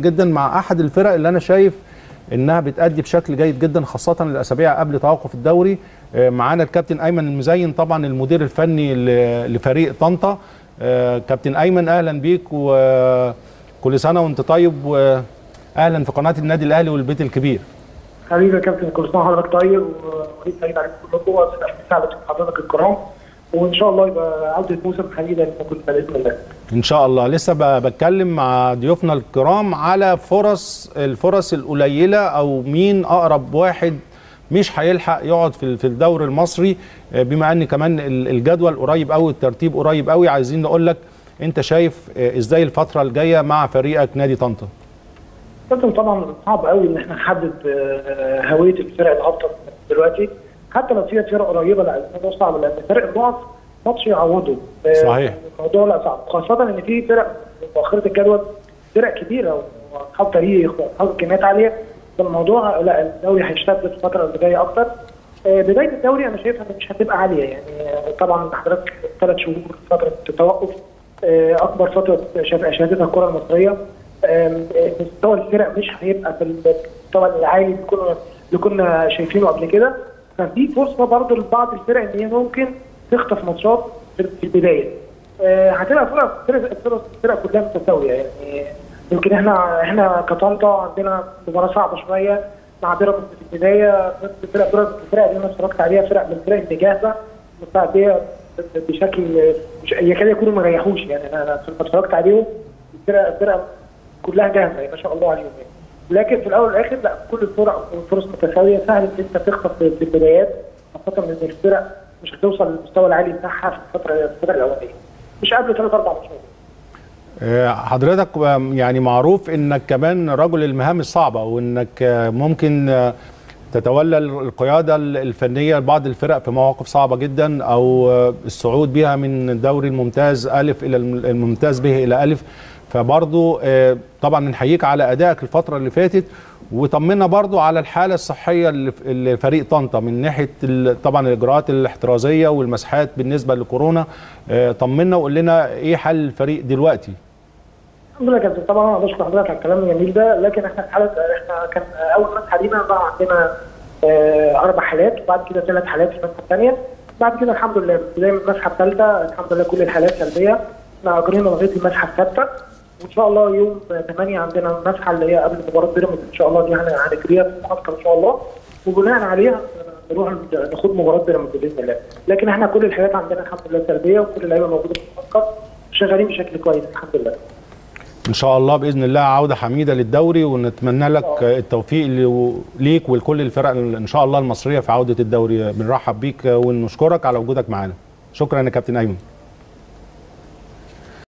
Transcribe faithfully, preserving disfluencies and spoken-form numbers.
جدا مع احد الفرق اللي انا شايف انها بتأدي بشكل جيد جدا، خاصه الاسابيع قبل توقف الدوري. معانا الكابتن ايمن المزين، طبعا المدير الفني لفريق طنطا. كابتن ايمن اهلا بيك، وكل سنه وانت طيب، واهلا في قناه النادي الاهلي والبيت الكبير. حبيبي يا كابتن، كل سنه وحضرتك طيب، وعيد سعيد عليكم كلكم، واسعد سعاده حضرتك الكرام، وان شاء الله يبقى عوده موسم حقيقي لكل باذن الله. ان شاء الله. لسه بتكلم مع ضيوفنا الكرام على فرص الفرص القليله، او مين اقرب واحد مش هيلحق يقعد في في الدوري المصري، بما ان كمان الجدول قريب قوي، الترتيب قريب قوي. عايزين نقول لك انت شايف ازاي الفتره الجايه مع فريقك نادي طنطا؟ طبعا صعب قوي ان احنا نحدد هويه الفرق الهابطه دلوقتي، حتى لو في فرق قريبه، لا الموضوع صعب لان فرق ضعف ماتش يعوضه. صحيح. الموضوع لا صعب، خاصه ان في فرق مؤخره الجدول، فرق كبيره واصحاب تاريخ واصحاب كميات عاليه. الموضوع لا، الدوري هيشتد الفتره اللي جايه اكتر. بدايه الدوري انا شايفها مش هتبقى عاليه، يعني طبعا حضرتك ثلاث شهور فتره التوقف اكبر فتره شهدتها الكره المصريه. مستوى الفرق مش هيبقى في المستوى العالي اللي كنا شايفينه قبل كده، ففي فرصه برضه لبعض الفرق ان هي ممكن تخطف ماتشات في البدايه. هتبقى فرق فرق الفرق كلها متساويه، يعني يمكن احنا احنا كطنطا عندنا مباراه صعبه شويه مع بيراميدز في البدايه، بس فرق بيراميدز الفرق اللي انا اتفرجت عليها فرق من الفرق اللي جاهزه مستعديه بشكل يكاد يكونوا ما ريحوش، يعني انا اتفرجت عليهم الفرق الفرق كلها جاهزه ما شاء الله عليهم يعني. لكن في الاول والاخر لا، كل الفرق والفرص متساويه، سهل ان انت تخطف في البدايات، خاصه ان الفرق مش هتوصل للمستوى العالي بتاعها في الفتره الفتره الاولانيه، مش قبل ثلاث اربع ماتشات. حضرتك يعني معروف انك كمان رجل المهام الصعبه، وانك ممكن تتولى القياده الفنيه لبعض الفرق في مواقف صعبه جدا، او الصعود بها من الدوري الممتاز الف الى الممتاز به الى الف. فبرضه طبعا بنحييك على ادائك الفتره اللي فاتت، وطمنا برضه على الحاله الصحيه لفريق طنطا من ناحيه طبعا الاجراءات الاحترازيه والمسحات بالنسبه لكورونا. طمنا وقول لنا ايه حال الفريق دلوقتي. الحمد لله يا كابتن، طبعا انا بشكر حضرتك على الكلام الجميل ده، لكن احنا في حاله، احنا كان اول مسحه لينا بقى عندنا اربع حالات، وبعد كده ثلاث حالات في المسحه الثانيه، بعد كده الحمد لله بدايه المسحه الثالثه الحمد لله كل الحالات سلبيه. احنا اجرينا لغايه المسحه الثالثه، وان شاء الله يوم ثمانية عندنا المسحه اللي هي قبل مباراه بيراميدز ان شاء الله، دي هنجريها في المحطه ان شاء الله، وبناء عليها نروح ناخد مباراه بيراميدز باذن الله. لكن احنا كل الحالات عندنا الحمد لله سلبيه، وكل اللعيبه موجوده في المحطه شغالين بشكل كويس الحمد لله. ان شاء الله باذن الله عوده حميده للدوري، ونتمنى لك أوه. التوفيق ليك ولكل الفرق ان شاء الله المصريه في عوده الدوري. بنرحب بيك ونشكرك على وجودك معانا. شكرا يا كابتن ايمن.